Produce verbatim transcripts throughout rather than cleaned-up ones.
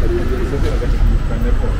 tadi yang dia sebut agak bukan repot.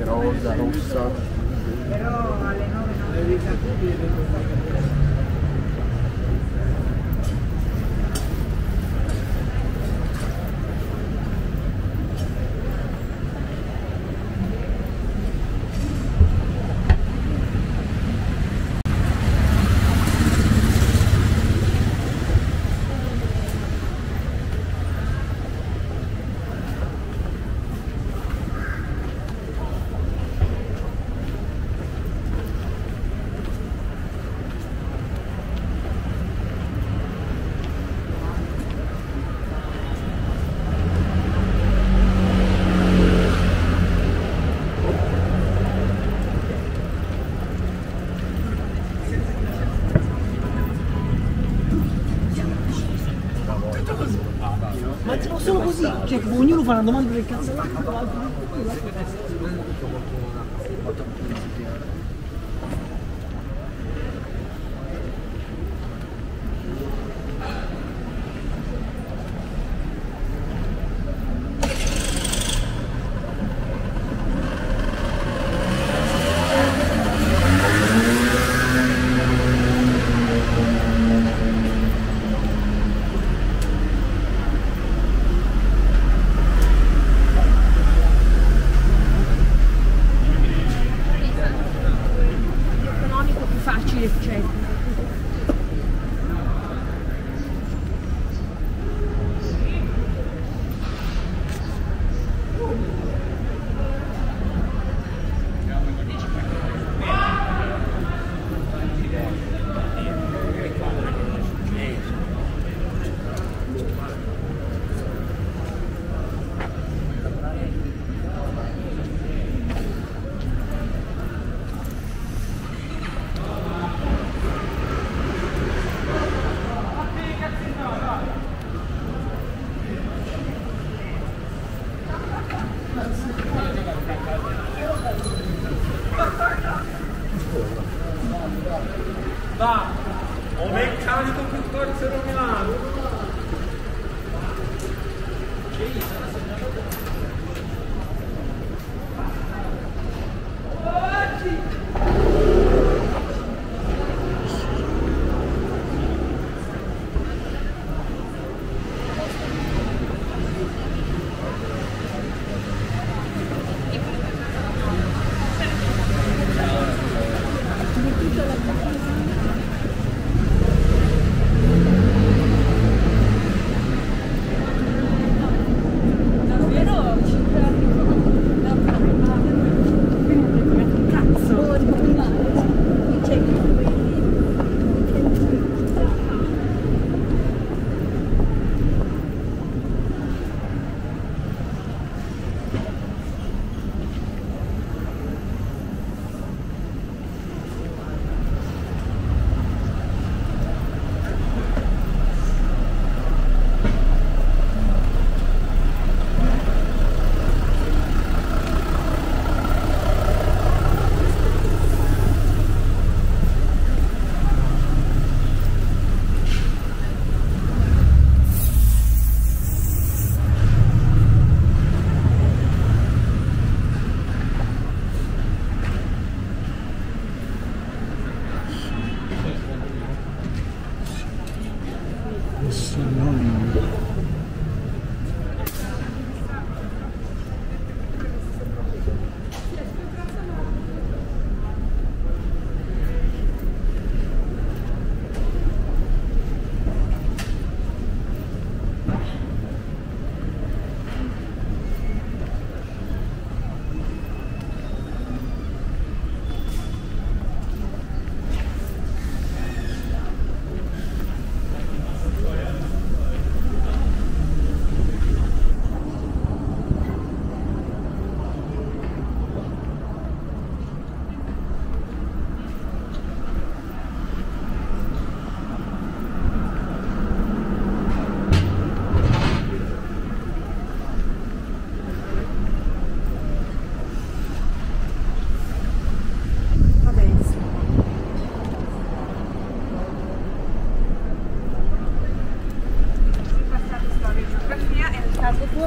Rosa, rossa, però alle nove non le vedi tutti. Ma tipo solo così, cioè ognuno fa una domanda del cazzo all'altro, l'altro Tá, aumentar de computador que você não me lava. Que isso?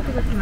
Grazie.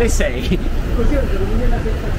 Alle sei. Così ho dormito la testa.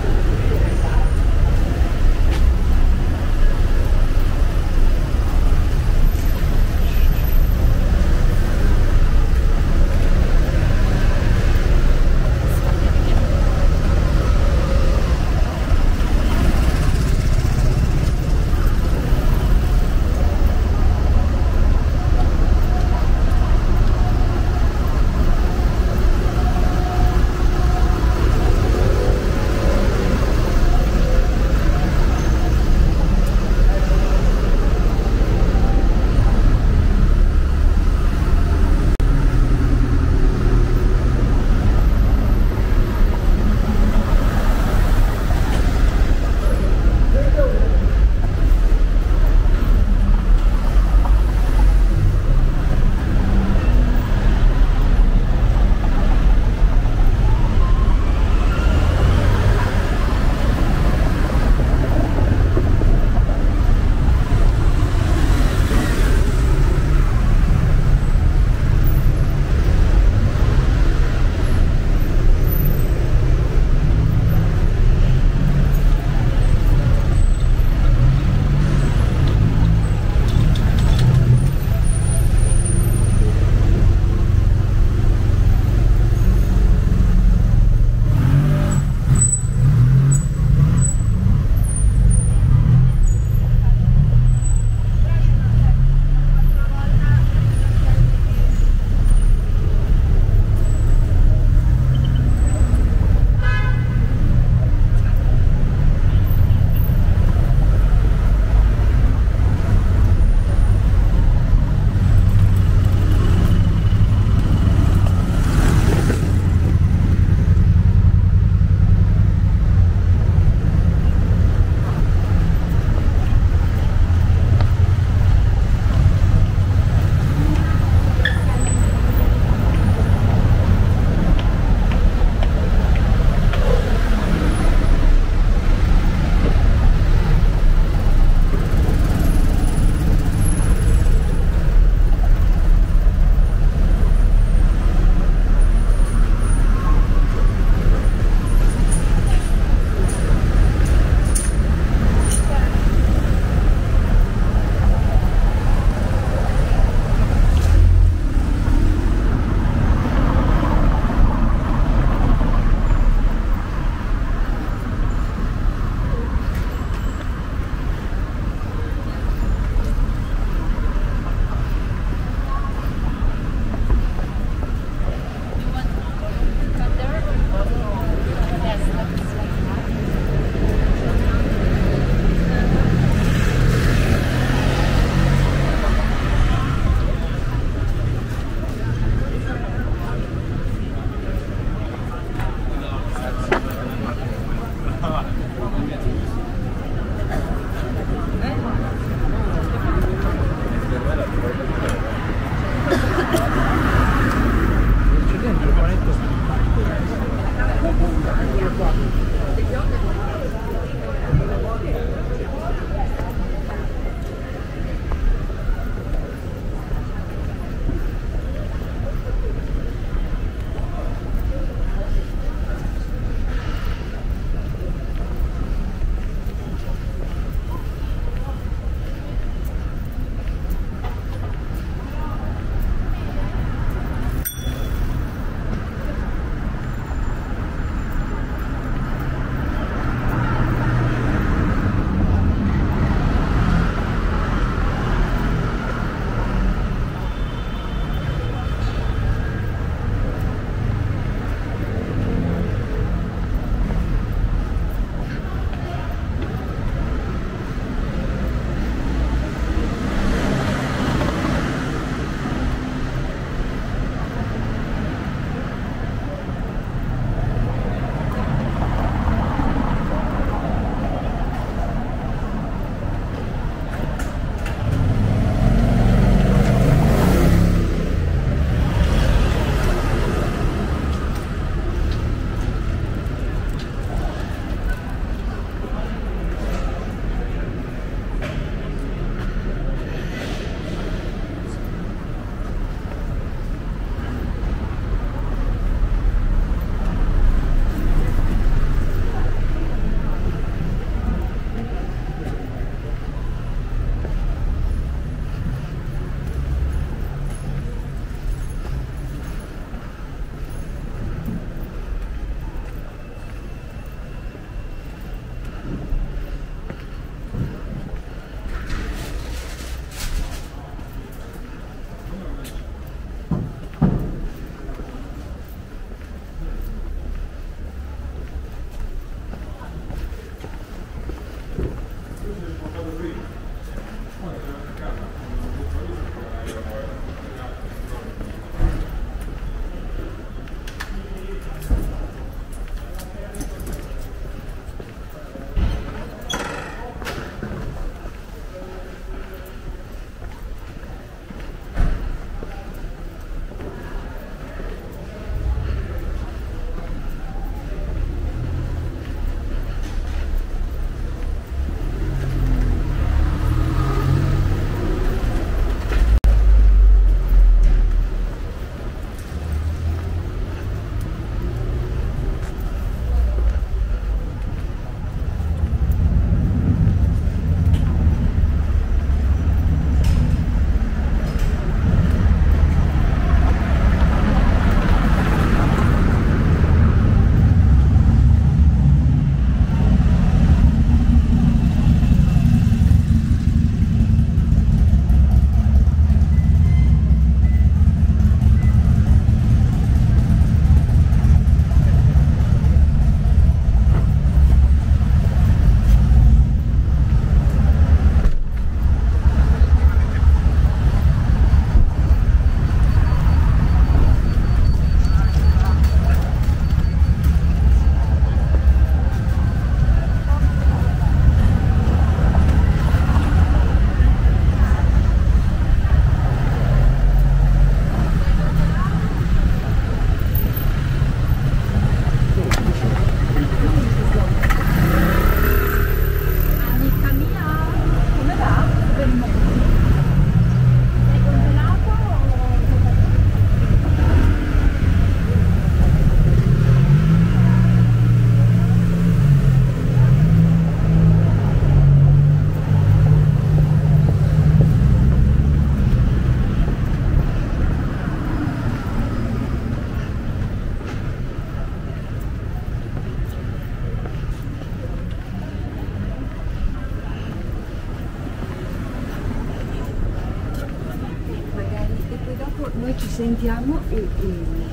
sentiamo il primo.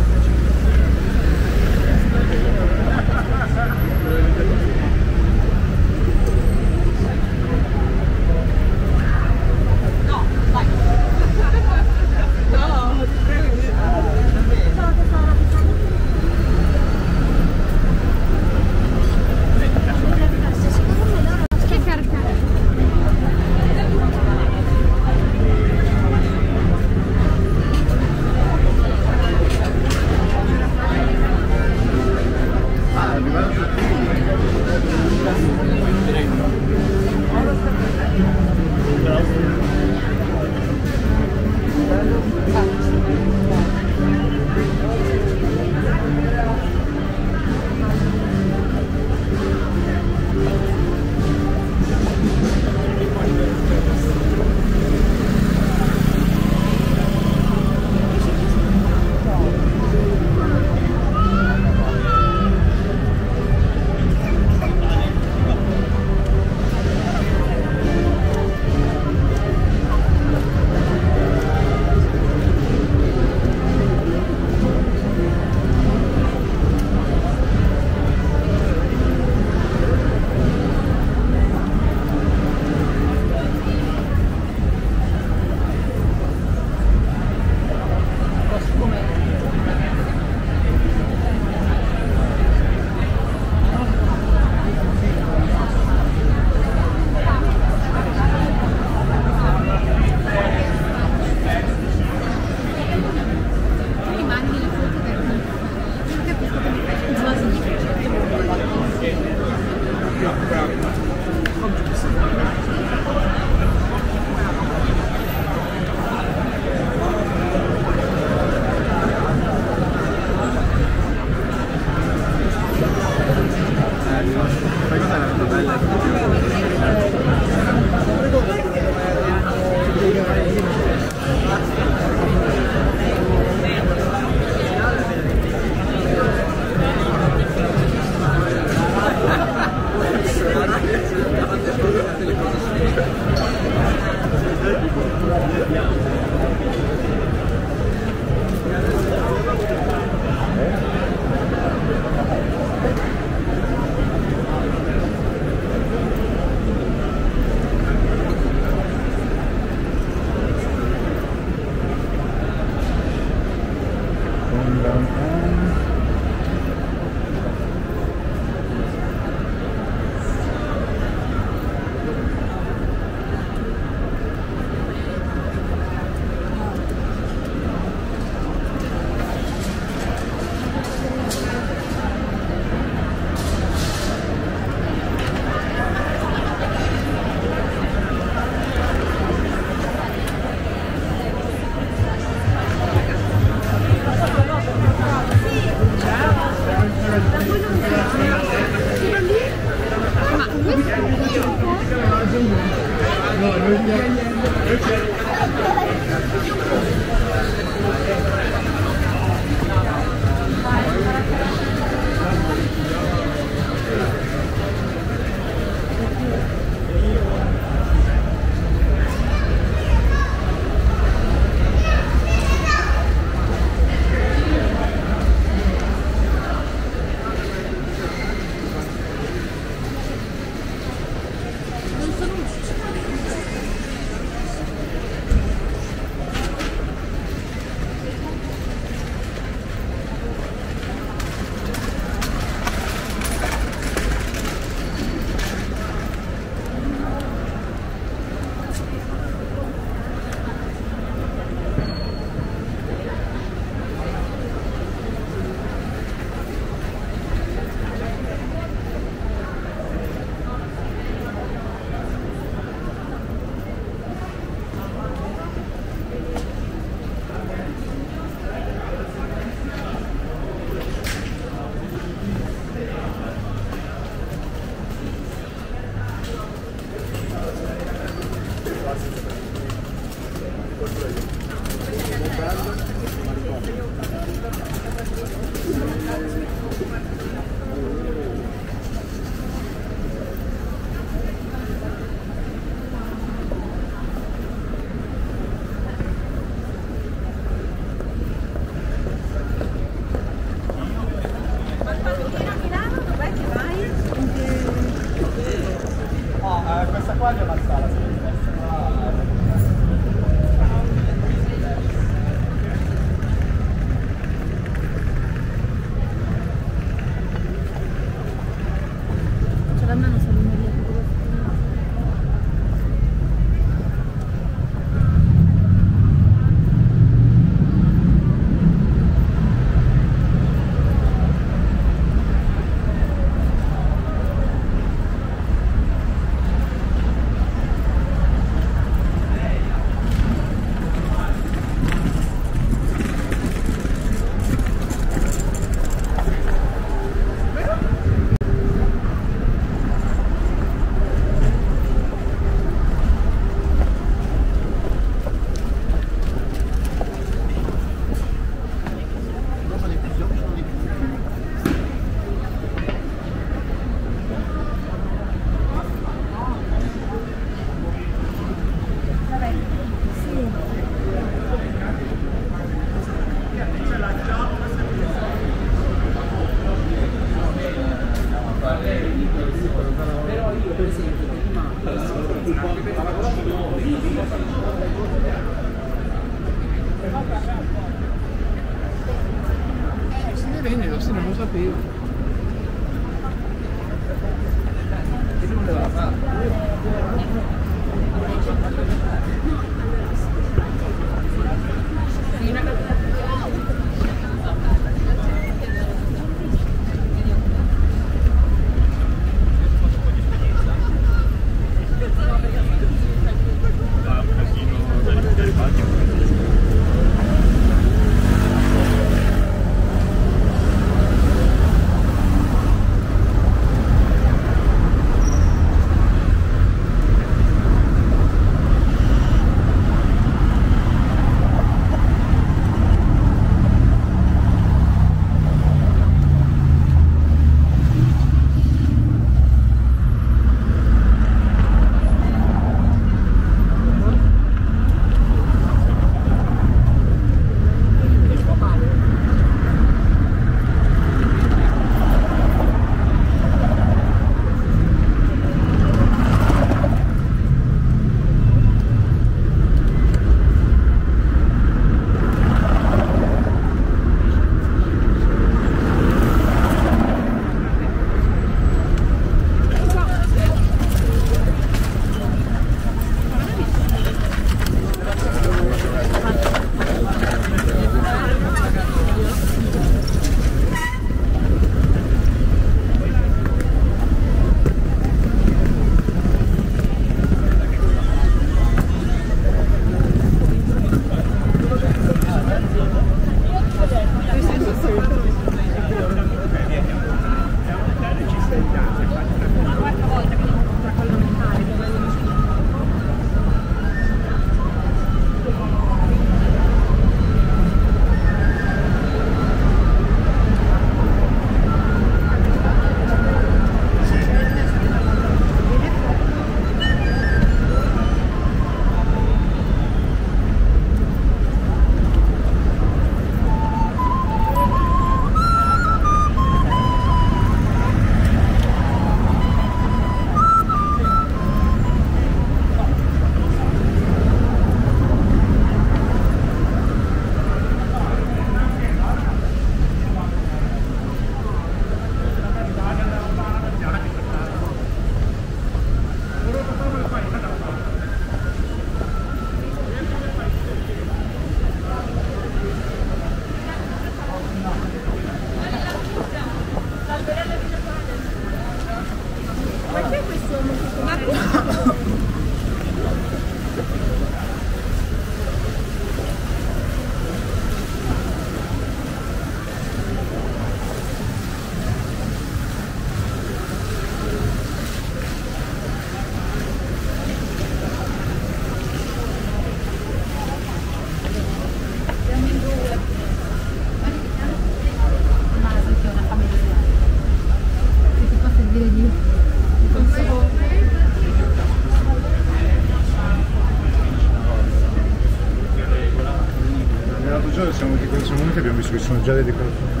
l'altro giorno siamo di quel momento e abbiamo visto che sono già le decorazioni.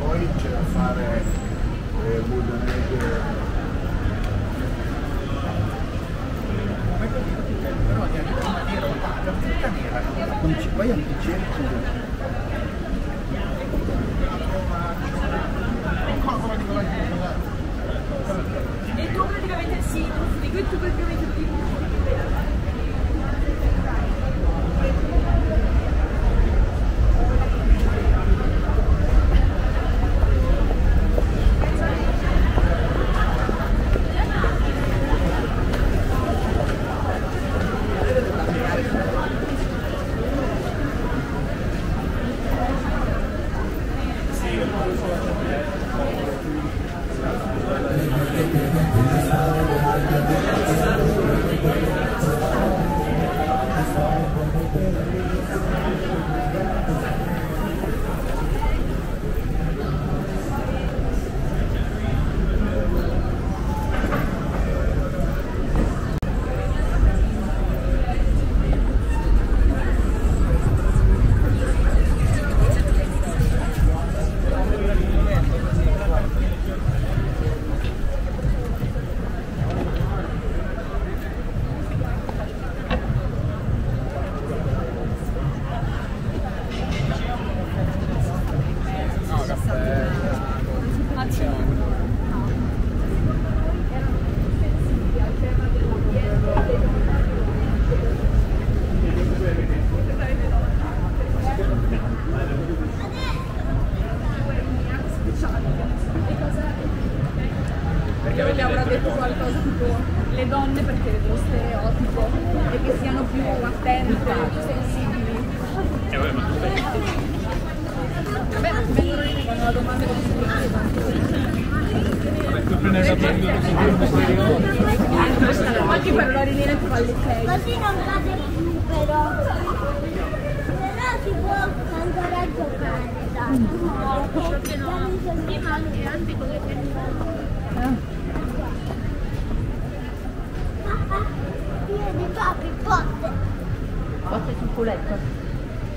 Poi c'è da fare eh, Buddha Ned. Vai a piacere e tu praticamente sì, di questo praticamente più le donne perché lo stereotipo e che siano più attente, più sensibili. Eh, vabbè, ma tu sei... Vabbè, vengono lì quando la domanda è così. Oggi per l'orinina ti fa il ok. Così non cade più però. Però si può ancora giocare, dai. Perché no? Prima anche, anche con le pianine. Vieni papi, botte! Botte sul culetto.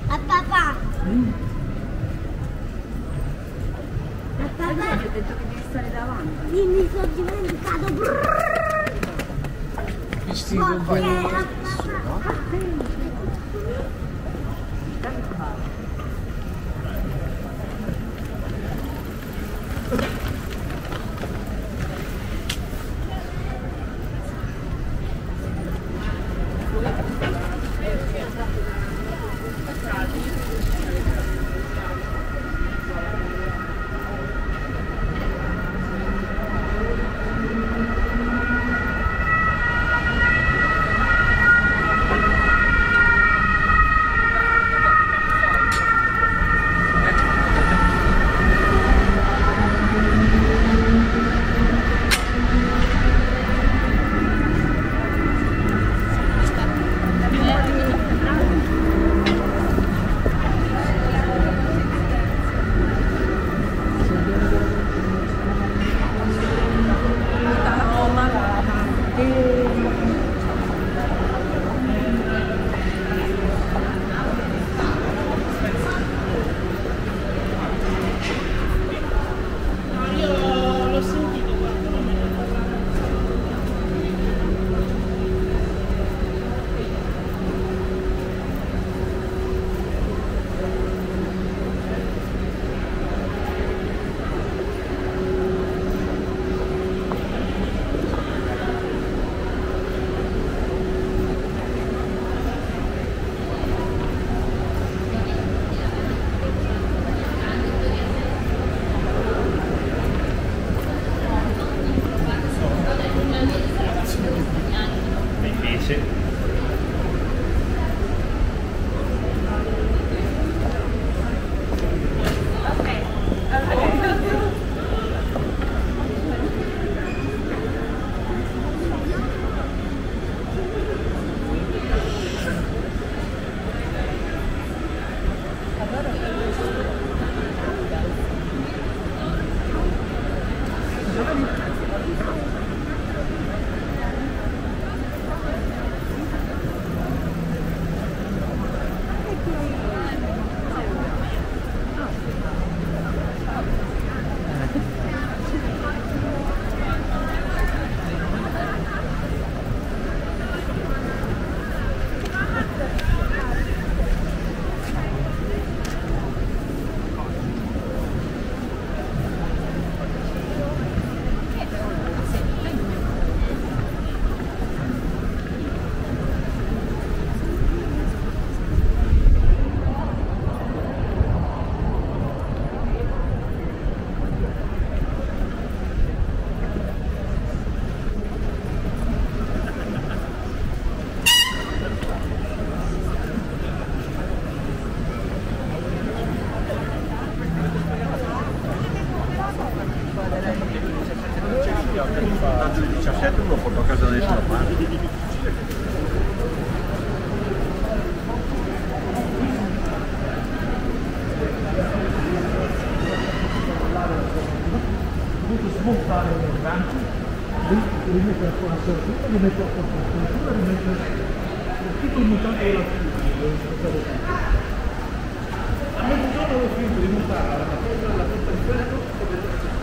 A papà! Mm. A papà! Ma ti ho detto che devi stare davanti. Io mi sono dimenticato. Visti il compagno. Botte, a papà! Dai, papà! diciassette uno porto a casa da nessuna parte. Smontare un gancio, rimettere ancora sortita, rimettere ancora sortita, rimettere tutto il mutante della figura. A mezzogiorno ho finito di montare la porta di ferro e